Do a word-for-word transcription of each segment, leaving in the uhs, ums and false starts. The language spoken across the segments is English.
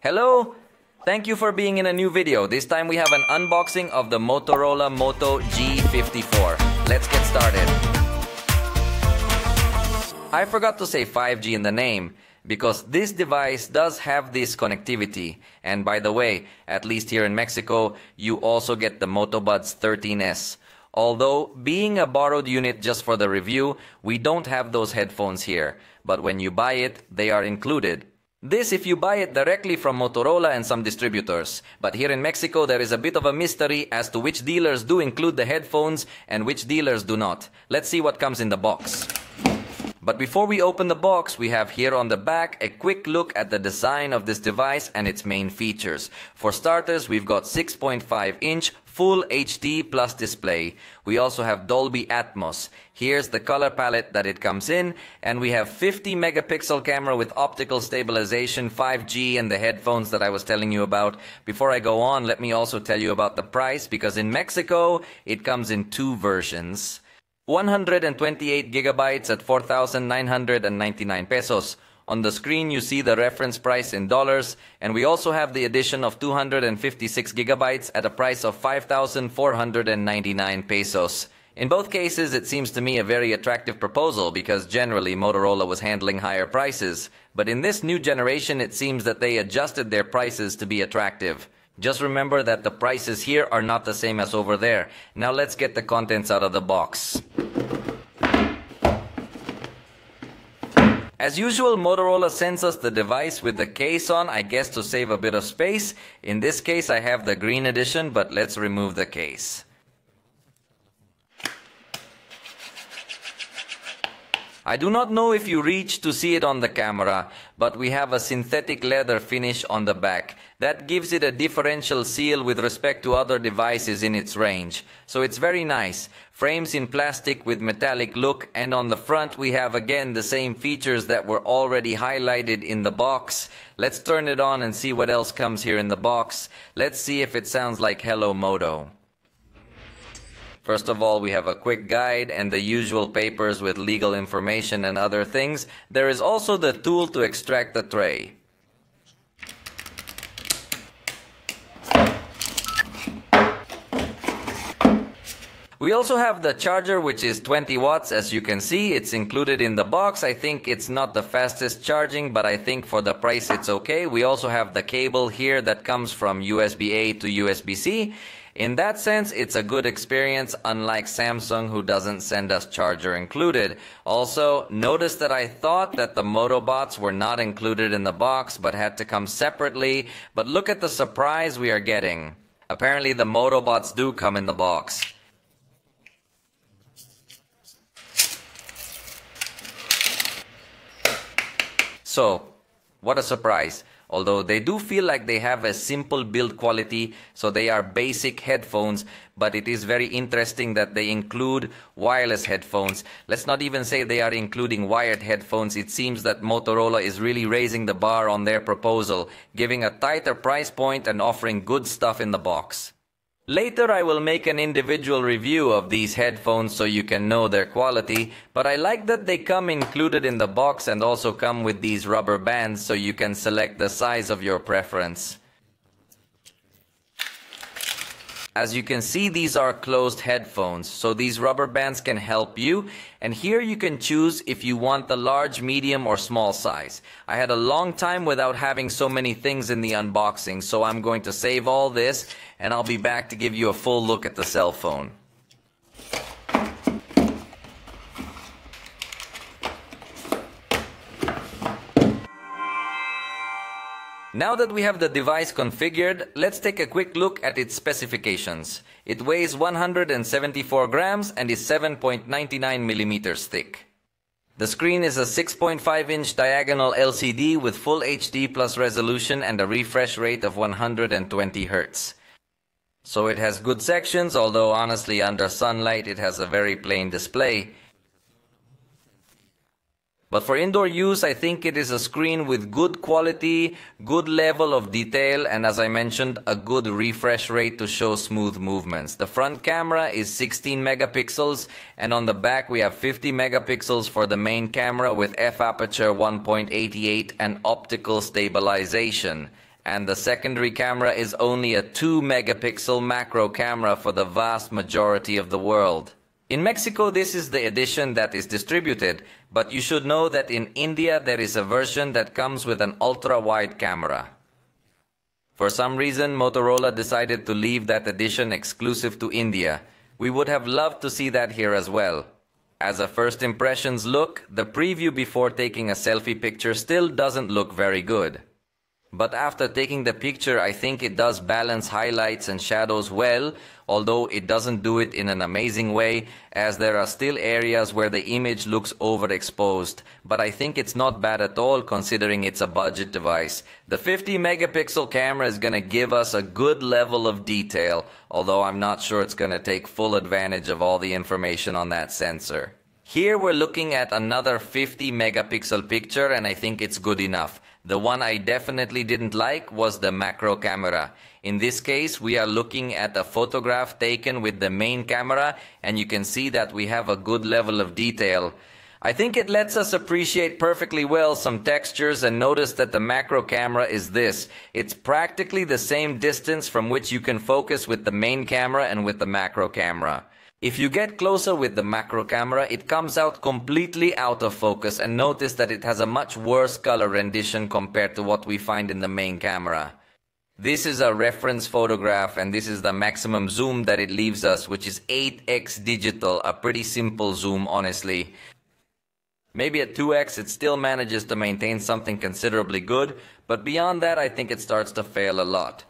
Hello! Thank you for being in a new video. This time we have an unboxing of the Motorola Moto G fifty-four. Let's get started. I forgot to say five G in the name because this device does have this connectivity. And by the way, at least here in Mexico, you also get the MotoBuds thirteen S. Although, being a borrowed unit just for the review, we don't have those headphones here. But when you buy it, they are included. This if you buy it directly from Motorola and some distributors. But here in Mexico, there is a bit of a mystery as to which dealers do include the headphones and which dealers do not. Let's see what comes in the box. But before we open the box, we have here on the back a quick look at the design of this device and its main features. For starters, we've got six point five inch Full H D plus display. We also have Dolby Atmos. Here's the color palette that it comes in, and we have fifty megapixel camera with optical stabilization, five G, and the headphones that I was telling you about. Before I go on, let me also tell you about the price, because in Mexico, it comes in two versions. one hundred twenty-eight gigabytes at four thousand nine hundred ninety-nine pesos. On the screen, you see the reference price in dollars, and we also have the addition of two hundred fifty-six gigabytes at a price of five thousand four hundred ninety-nine pesos. In both cases, it seems to me a very attractive proposal because generally Motorola was handling higher prices. But in this new generation, it seems that they adjusted their prices to be attractive. Just remember that the prices here are not the same as over there. Now let's get the contents out of the box. As usual, Motorola sends us the device with the case on, I guess to save a bit of space. In this case, I have the green edition, but let's remove the case. I do not know if you reach to see it on the camera, but we have a synthetic leather finish on the back. That gives it a differential seal with respect to other devices in its range. So it's very nice. Frames in plastic with metallic look, and on the front we have again the same features that were already highlighted in the box. Let's turn it on and see what else comes here in the box. Let's see if it sounds like Hello Moto. First of all, we have a quick guide and the usual papers with legal information and other things. There is also the tool to extract the tray. We also have the charger, which is twenty watts. As you can see, it's included in the box. I think it's not the fastest charging, but I think for the price it's okay. We also have the cable here that comes from U S B A to U S B C. In that sense, it's a good experience, unlike Samsung, who doesn't send us charger included. Also, notice that I thought that the MotoBuds were not included in the box, but had to come separately. But look at the surprise we are getting. Apparently, the MotoBuds do come in the box. So, what a surprise. Although they do feel like they have a simple build quality, so they are basic headphones, but it is very interesting that they include wireless headphones. Let's not even say they are including wired headphones. It seems that Motorola is really raising the bar on their proposal, giving a tighter price point and offering good stuff in the box. Later I will make an individual review of these headphones so you can know their quality, but I like that they come included in the box and also come with these rubber bands so you can select the size of your preference. As you can see, these are closed headphones, so these rubber bands can help you, and here you can choose if you want the large, medium or small size. I had a long time without having so many things in the unboxing, so I'm going to save all this. And I'll be back to give you a full look at the cell phone. Now that we have the device configured, let's take a quick look at its specifications. It weighs one hundred seventy-four grams and is seven point nine nine millimeters thick. The screen is a six point five inch diagonal L C D with full H D plus resolution and a refresh rate of one hundred twenty hertz. So it has good sections, although honestly under sunlight it has a very plain display. But for indoor use, I think it is a screen with good quality, good level of detail, and as I mentioned, a good refresh rate to show smooth movements. The front camera is sixteen megapixels, and on the back we have fifty megapixels for the main camera with f aperture one point eight eight and optical stabilization. and the secondary camera is only a two megapixel macro camera for the vast majority of the world. In Mexico, this is the edition that is distributed, but you should know that in India there is a version that comes with an ultra-wide camera. For some reason, Motorola decided to leave that edition exclusive to India. We would have loved to see that here as well. As a first impressions look, the preview before taking a selfie picture still doesn't look very good. But after taking the picture, I think it does balance highlights and shadows well, although it doesn't do it in an amazing way, as there are still areas where the image looks overexposed. But I think it's not bad at all considering it's a budget device. The fifty megapixel camera is gonna give us a good level of detail, although I'm not sure it's gonna take full advantage of all the information on that sensor. Here we're looking at another fifty megapixel picture, and I think it's good enough. The one I definitely didn't like was the macro camera. In this case, we are looking at a photograph taken with the main camera, and you can see that we have a good level of detail. I think it lets us appreciate perfectly well some textures, and notice that the macro camera is this. It's practically the same distance from which you can focus with the main camera and with the macro camera. If you get closer with the macro camera, it comes out completely out of focus, and notice that it has a much worse color rendition compared to what we find in the main camera. This is a reference photograph, and this is the maximum zoom that it leaves us, which is eight X digital, a pretty simple zoom honestly. Maybe at two X it still manages to maintain something considerably good, but beyond that I think it starts to fail a lot.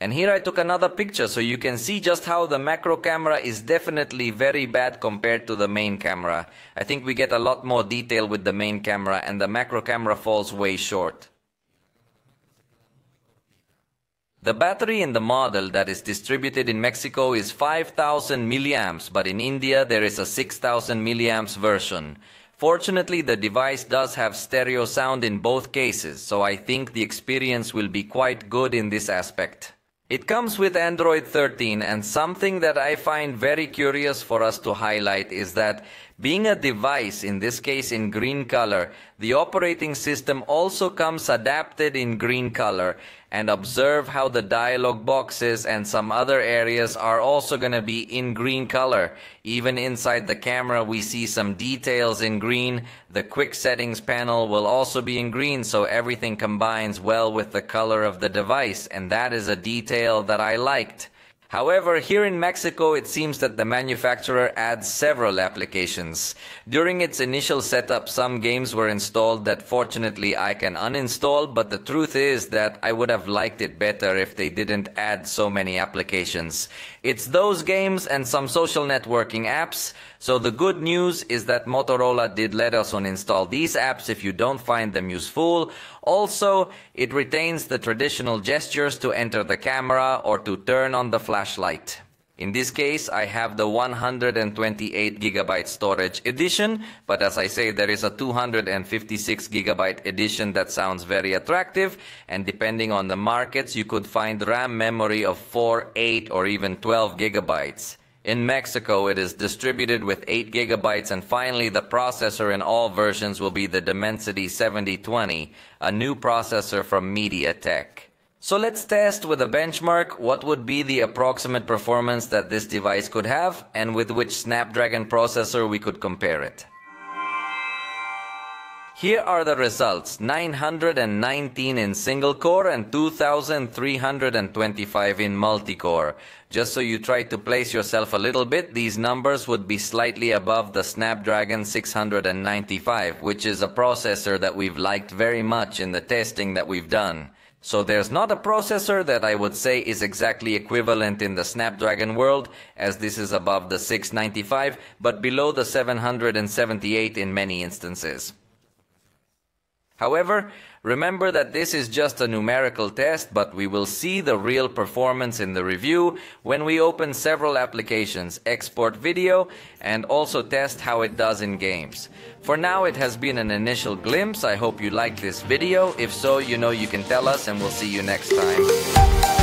And here I took another picture, so you can see just how the macro camera is definitely very bad compared to the main camera. I think we get a lot more detail with the main camera, and the macro camera falls way short. The battery in the model that is distributed in Mexico is five thousand milliamps, but in India there is a six thousand milliamps version. Fortunately, the device does have stereo sound in both cases, so I think the experience will be quite good in this aspect. It comes with Android thirteen, and something that I find very curious for us to highlight is that being a device, in this case in green color, the operating system also comes adapted in green color, and observe how the dialog boxes and some other areas are also going to be in green color. Even inside the camera we see some details in green. The quick settings panel will also be in green, so everything combines well with the color of the device, and that is a detail that I liked. However, here in Mexico, it seems that the manufacturer adds several applications. During its initial setup, some games were installed that fortunately I can uninstall, but the truth is that I would have liked it better if they didn't add so many applications. It's those games and some social networking apps, so the good news is that Motorola did let us uninstall these apps if you don't find them useful. Also, it retains the traditional gestures to enter the camera or to turn on the flashlight. In this case, I have the one hundred twenty-eight gigabyte storage edition, but as I say, there is a two hundred fifty-six gigabyte edition that sounds very attractive, and depending on the markets, you could find RAM memory of four, eight, or even twelve gigabytes. In Mexico, it is distributed with eight gigabytes, and finally the processor in all versions will be the Dimensity seventy twenty, a new processor from MediaTek. So let's test with a benchmark what would be the approximate performance that this device could have, and with which Snapdragon processor we could compare it. Here are the results: nine hundred nineteen in single core and two thousand three hundred twenty-five in multi-core. Just so you try to place yourself a little bit, these numbers would be slightly above the Snapdragon six ninety-five, which is a processor that we've liked very much in the testing that we've done. So there's not a processor that I would say is exactly equivalent in the Snapdragon world, as this is above the six ninety-five, but below the seven seventy-eight in many instances. However, remember that this is just a numerical test, but we will see the real performance in the review when we open several applications, export video, and also test how it does in games. For now, it has been an initial glimpse. I hope you liked this video. If so, you know you can tell us, and we'll see you next time.